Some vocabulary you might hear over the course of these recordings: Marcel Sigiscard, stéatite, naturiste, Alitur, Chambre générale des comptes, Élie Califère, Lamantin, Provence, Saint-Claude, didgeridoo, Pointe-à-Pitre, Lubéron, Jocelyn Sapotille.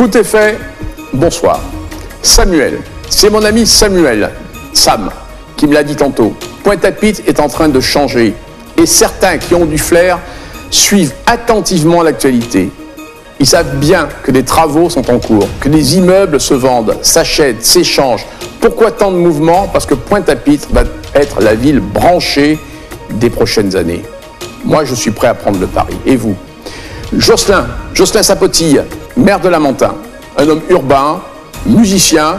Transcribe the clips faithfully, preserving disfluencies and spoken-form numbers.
Foot est fait, bonsoir. Samuel, c'est mon ami Samuel, Sam, qui me l'a dit tantôt. Pointe-à-Pitre est en train de changer et certains qui ont du flair suivent attentivement l'actualité. Ils savent bien que des travaux sont en cours, que des immeubles se vendent, s'achètent, s'échangent. Pourquoi tant de mouvements? Parce que Pointe-à-Pitre va être la ville branchée des prochaines années. Moi, je suis prêt à prendre le pari. Et vous? Jocelyn, Jocelyn Sapotille, maire de Lamantin, un homme urbain, musicien,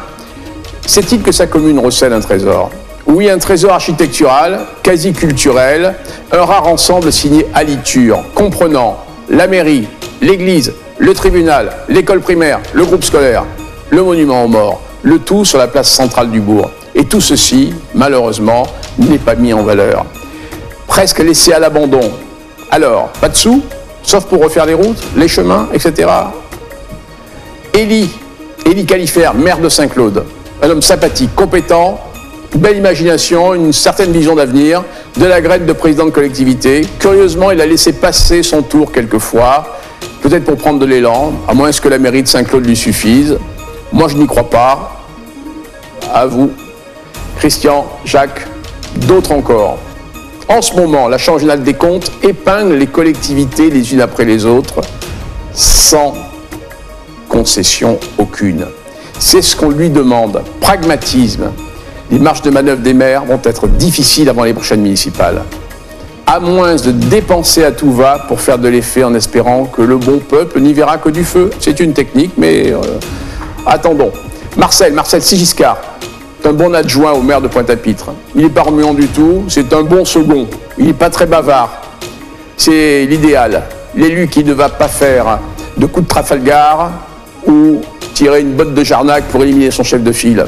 sait-il que sa commune recèle un trésor? Oui, un trésor architectural, quasi culturel, un rare ensemble signé Alitur, comprenant la mairie, l'église, le tribunal, l'école primaire, le groupe scolaire, le monument aux morts, le tout sur la place centrale du bourg. Et tout ceci, malheureusement, n'est pas mis en valeur. Presque laissé à l'abandon. Alors, pas de sous, sauf pour refaire les routes, les chemins, et cetera. Élie, Élie Califère, maire de Saint-Claude, un homme sympathique, compétent, belle imagination, une certaine vision d'avenir, de la graine de président de collectivité. Curieusement, il a laissé passer son tour quelquefois, peut-être pour prendre de l'élan, à moins que la mairie de Saint-Claude lui suffise. Moi, je n'y crois pas. À vous, Christian, Jacques, d'autres encore. En ce moment, la Chambre générale des comptes épingle les collectivités les unes après les autres, sans concession aucune. C'est ce qu'on lui demande, pragmatisme. Les marges de manœuvre des maires vont être difficiles avant les prochaines municipales. À moins de dépenser à tout va pour faire de l'effet en espérant que le bon peuple n'y verra que du feu. C'est une technique, mais euh, attendons. Marcel, Marcel Sigiscard, est un bon adjoint au maire de Pointe-à-Pitre. Il n'est pas remuant du tout, c'est un bon second. Il n'est pas très bavard. C'est l'idéal. L'élu qui ne va pas faire de coups de Trafalgar ou tirer une botte de Jarnac pour éliminer son chef de file.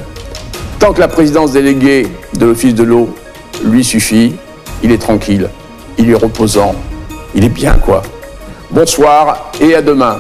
Tant que la présidence déléguée de l'Office de l'eau lui suffit, il est tranquille, il est reposant, il est bien quoi. Bonsoir et à demain.